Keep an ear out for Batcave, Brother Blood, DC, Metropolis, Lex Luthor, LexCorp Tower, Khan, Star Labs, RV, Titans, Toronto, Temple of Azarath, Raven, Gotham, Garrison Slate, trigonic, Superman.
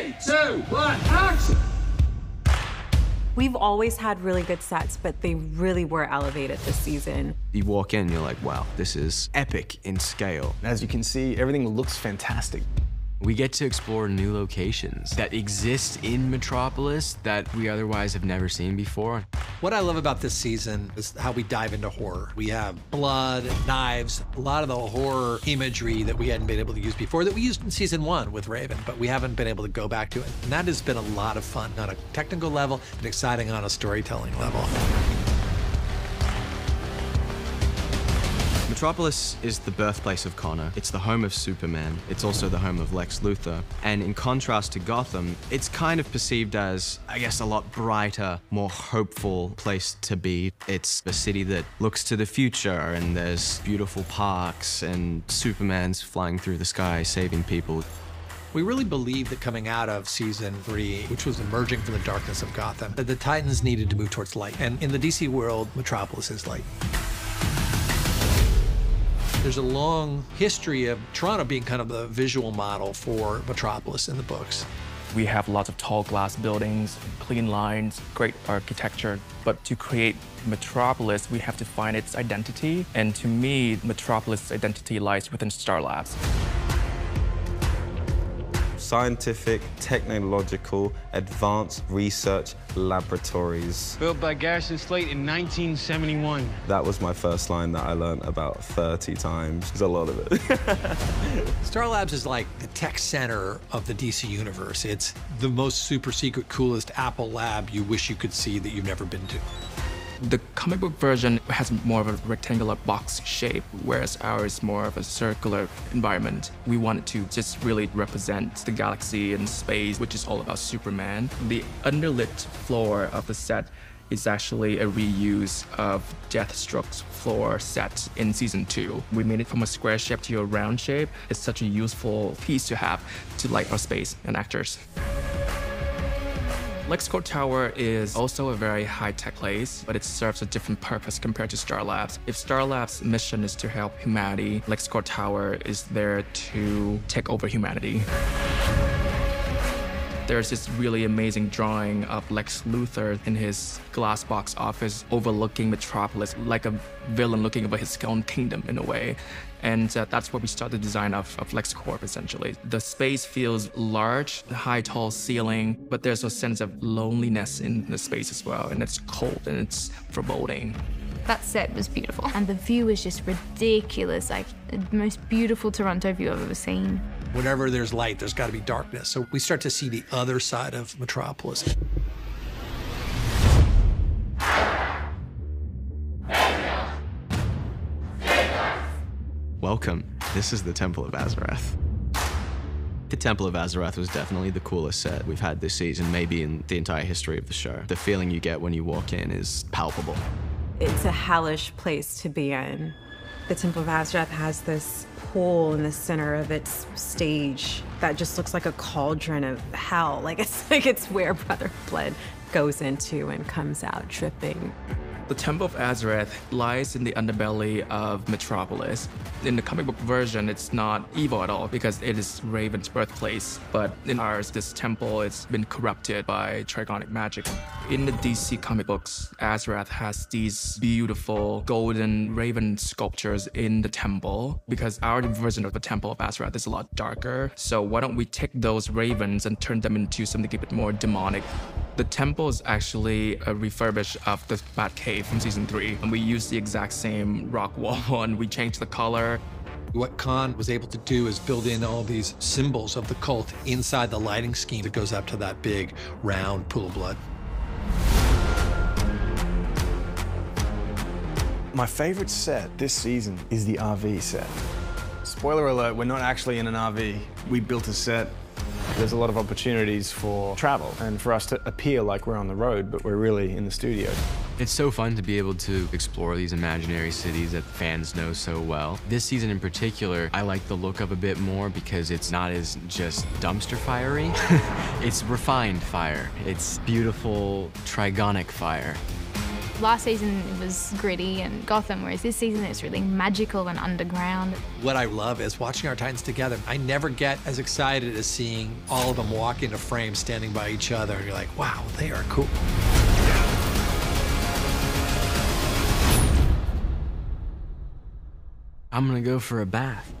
3, 2, 1, action! We've always had really good sets, but they really were elevated this season. You walk in, you're like, wow, this is epic in scale. As you can see, everything looks fantastic. We get to explore new locations that exist in Metropolis that we otherwise have never seen before. What I love about this season is how we dive into horror. We have blood, knives, a lot of the horror imagery that we hadn't been able to use before, that we used in season 1 with Raven, but we haven't been able to go back to it. And that has been a lot of fun on a technical level and exciting on a storytelling level. Metropolis is the birthplace of Connor. It's the home of Superman. It's also the home of Lex Luthor. And in contrast to Gotham, it's kind of perceived as, I guess, a lot brighter, more hopeful place to be. It's a city that looks to the future, and there's beautiful parks, and Superman's flying through the sky, saving people. We really believe that coming out of season 3, which was emerging from the darkness of Gotham, that the Titans needed to move towards light. And in the DC world, Metropolis is light. There's a long history of Toronto being kind of the visual model for Metropolis in the books. We have lots of tall glass buildings, clean lines, great architecture. But to create Metropolis, we have to find its identity. And to me, Metropolis' identity lies within Star Labs. Scientific, technological, advanced research laboratories. Built by Garrison Slate in 1971. That was my first line that I learned about 30 times. There's a lot of it. Star Labs is like the tech center of the DC universe. It's the most super secret, coolest Apple lab you wish you could see that you've never been to. The comic book version has more of a rectangular box shape, whereas ours is more of a circular environment. We wanted to just really represent the galaxy and space, which is all about Superman. The underlit floor of the set is actually a reuse of Deathstroke's floor set in season 2. We made it from a square shape to a round shape. It's such a useful piece to have to light our space and actors. LexCorp Tower is also a very high-tech place, but it serves a different purpose compared to Star Labs. If Star Labs' mission is to help humanity, LexCorp Tower is there to take over humanity. There's this really amazing drawing of Lex Luthor in his glass box office overlooking Metropolis, like a villain looking over his own kingdom in a way. And that's where we start the design of LexCorp, essentially. The space feels large, high, tall ceiling, but there's a sense of loneliness in the space as well, and it's cold and it's foreboding. That set was beautiful, and the view is just ridiculous, like the most beautiful Toronto view I've ever seen. Whenever there's light, there's got to be darkness, so we start to see the other side of Metropolis. Welcome. This is the Temple of Azarath. The Temple of Azarath was definitely the coolest set we've had this season, maybe in the entire history of the show. The feeling you get when you walk in is palpable. It's a hellish place to be in. The Temple of Azarath has this pool in the center of its stage that just looks like a cauldron of hell. It's where Brother Blood goes into and comes out dripping. The Temple of Azarath lies in the underbelly of Metropolis. In the comic book version, it's not evil at all because it is Raven's birthplace. But in ours, this temple, it's been corrupted by trigonic magic. In the DC comic books, Azarath has these beautiful golden raven sculptures in the temple because our version of the Temple of Azarath is a lot darker. So why don't we take those ravens and turn them into something a bit more demonic? The temple is actually a refurbish of the Batcave from season 3, and we used the exact same rock wall, and we changed the color. What Khan was able to do is build in all these symbols of the cult inside the lighting scheme that goes up to that big, round pool of blood. My favorite set this season is the RV set. Spoiler alert, we're not actually in an RV. We built a set. There's a lot of opportunities for travel and for us to appear like we're on the road, but we're really in the studio. It's so fun to be able to explore these imaginary cities that fans know so well. This season in particular, I like the look of a bit more because it's not as just dumpster fiery. It's refined fire. It's beautiful trigonic fire. Last season it was gritty and Gotham, whereas this season it's really magical and underground. What I love is watching our Titans together. I never get as excited as seeing all of them walk into frame, standing by each other. You're like, wow, they are cool. I'm gonna go for a bath.